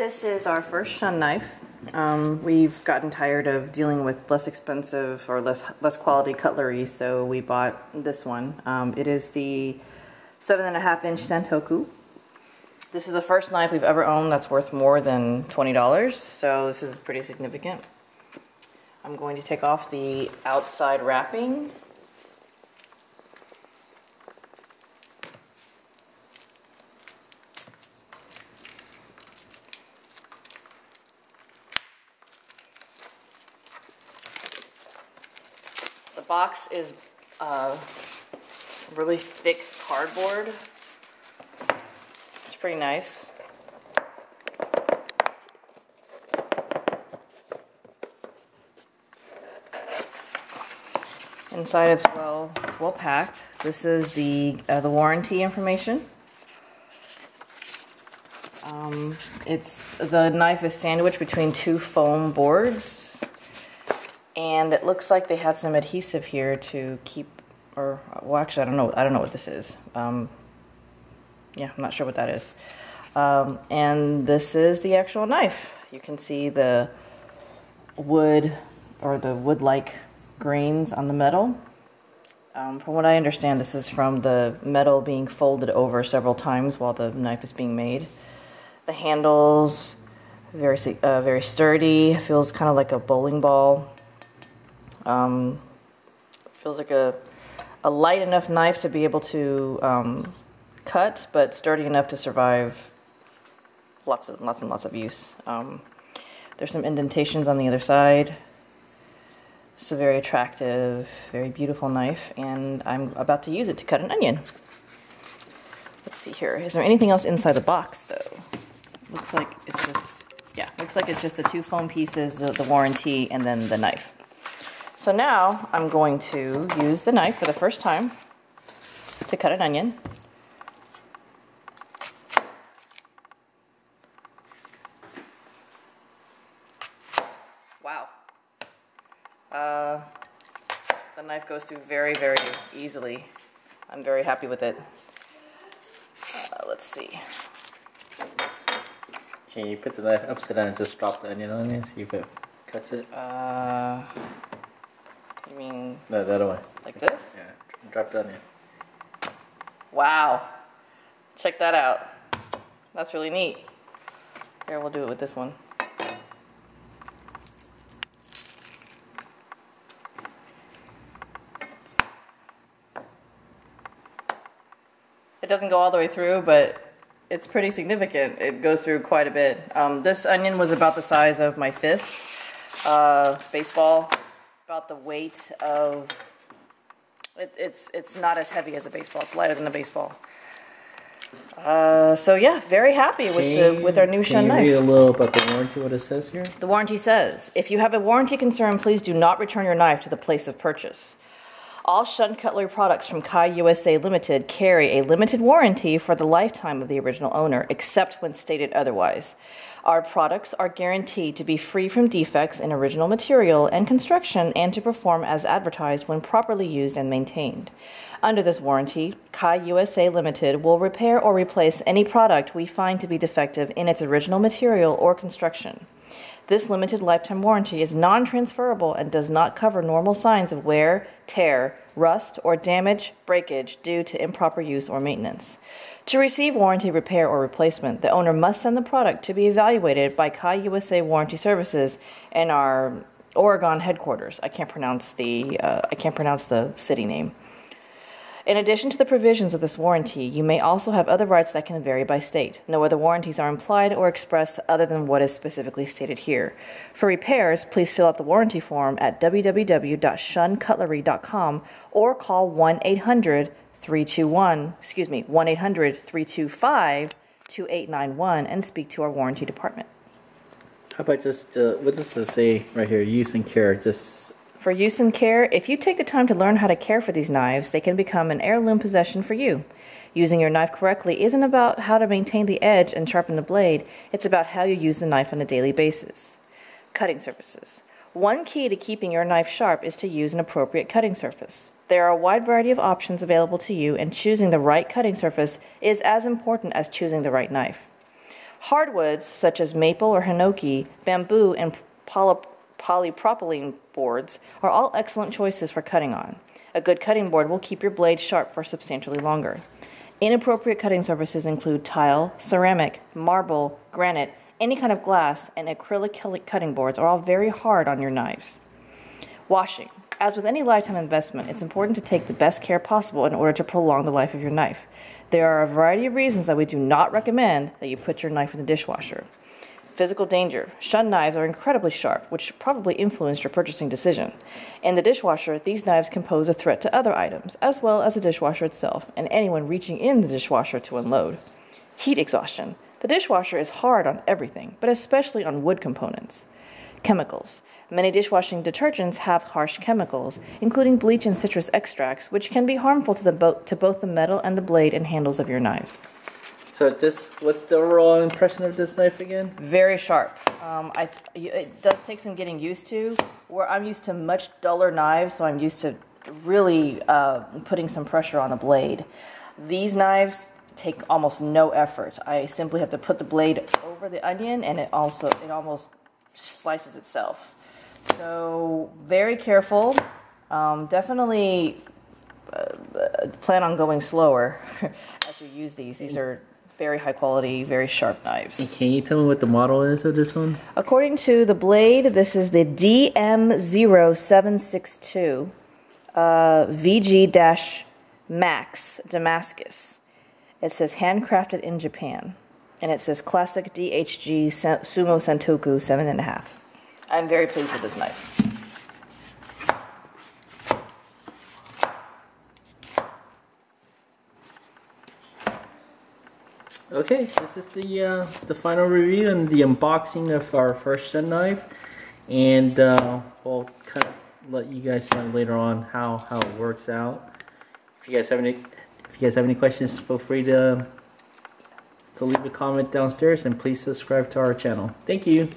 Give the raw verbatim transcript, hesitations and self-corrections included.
This is our first Shun knife. Um, we've gotten tired of dealing with less expensive or less less quality cutlery, so we bought this one. Um, it is the seven and a half inch Santoku. This is the first knife we've ever owned that's worth more than twenty dollars, so this is pretty significant. I'm going to take off the outside wrapping. The box is uh, really thick cardboard. It's pretty nice. Inside it's well, it's well packed. This is the uh, the warranty information. Um, it's the knife is sandwiched between two foam boards. And it looks like they had some adhesive here to keep, or, well, actually, I don't know, I don't know what this is. Um, yeah, I'm not sure what that is. Um, and this is the actual knife. You can see the wood, or the wood-like grains on the metal. Um, from what I understand, this is from the metal being folded over several times while the knife is being made. The handles, very, uh, very sturdy, feels kind of like a bowling ball. Um, feels like a, a light enough knife to be able to um, cut, but sturdy enough to survive lots of lots and lots of use. Um, there's some indentations on the other side. It's a very attractive, very beautiful knife, and I'm about to use it to cut an onion. Let's see here. Is there anything else inside the box, though? Looks like it's just yeah. Looks like it's just the two foam pieces, the, the warranty, and then the knife. So now I'm going to use the knife for the first time to cut an onion. Wow. Uh, the knife goes through very, very easily. I'm very happy with it. Uh, let's see. Can you put the knife upside down and just drop the onion on it and see if it cuts it? Uh... You mean... No, the other way. Like this? Yeah, drop down here. Wow. Check that out. That's really neat. Here, we'll do it with this one. It doesn't go all the way through, but it's pretty significant. It goes through quite a bit. Um, this onion was about the size of my fist, uh, baseball. About the weight of it, it's it's not as heavy as a baseball. It's lighter than a baseball. Uh, so yeah, very happy with can the with our new Shun knife. Can you read a little about the warranty? What it says here? The warranty says, if you have a warranty concern, please do not return your knife to the place of purchase. All Shun cutlery products from Kai U S A Limited carry a limited warranty for the lifetime of the original owner, except when stated otherwise. Our products are guaranteed to be free from defects in original material and construction and to perform as advertised when properly used and maintained. Under this warranty, Kai U S A Limited will repair or replace any product we find to be defective in its original material or construction. This limited lifetime warranty is non-transferable and does not cover normal signs of wear, tear, rust, or damage, breakage due to improper use or maintenance. To receive warranty repair or replacement, the owner must send the product to be evaluated by Kai U S A Warranty Services in our Oregon headquarters. I can't pronounce the uh, I can't pronounce the city name. In addition to the provisions of this warranty, you may also have other rights that can vary by state. No other warranties are implied or expressed other than what is specifically stated here. For repairs, please fill out the warranty form at w w w dot shun cutlery dot com or call one eight hundred, three two one, excuse me, one eight hundred, three two five, two eight nine one and speak to our warranty department. How about just, uh, what does it say right here, use and care, just... For use and care, if you take the time to learn how to care for these knives, they can become an heirloom possession for you. Using your knife correctly isn't about how to maintain the edge and sharpen the blade, it's about how you use the knife on a daily basis. Cutting surfaces. One key to keeping your knife sharp is to use an appropriate cutting surface. There are a wide variety of options available to you, and choosing the right cutting surface is as important as choosing the right knife. Hardwoods such as maple or hinoki, bamboo, and poly polypropylene boards are all excellent choices for cutting on. A good cutting board will keep your blade sharp for substantially longer. Inappropriate cutting surfaces include tile, ceramic, marble, granite, any kind of glass, and acrylic cutting boards are all very hard on your knives. Washing. As with any lifetime investment, it's important to take the best care possible in order to prolong the life of your knife. There are a variety of reasons that we do not recommend that you put your knife in the dishwasher. Physical danger. Shun knives are incredibly sharp, which probably influenced your purchasing decision. In the dishwasher, these knives can pose a threat to other items, as well as the dishwasher itself, and anyone reaching in the dishwasher to unload. Heat exhaustion. The dishwasher is hard on everything, but especially on wood components. Chemicals. Many dishwashing detergents have harsh chemicals, including bleach and citrus extracts, which can be harmful to, the bo to both the metal and the blade and handles of your knives. So this, what's the overall impression of this knife again? Very sharp. Um, I, it does take some getting used to, where I'm used to much duller knives, so I'm used to really uh, putting some pressure on the blade. These knives take almost no effort. I simply have to put the blade over the onion, and it also it almost slices itself. So very careful. Um, definitely uh, plan on going slower as you use these. These are very high quality, very sharp knives. Can you tell me what the model is of this one? According to the blade, this is the D M zero seven six two uh, V G dash MAX Damascus. It says handcrafted in Japan, and it says classic D H G Sumo Santoku seven and a half. I'm very pleased with this knife. Okay, this is the uh, the final review and the unboxing of our first Shun knife, and uh, we'll kind of let you guys know later on how how it works out. If you guys have any. If you guys have any questions, feel free to, to leave a comment downstairs, and please subscribe to our channel. Thank you.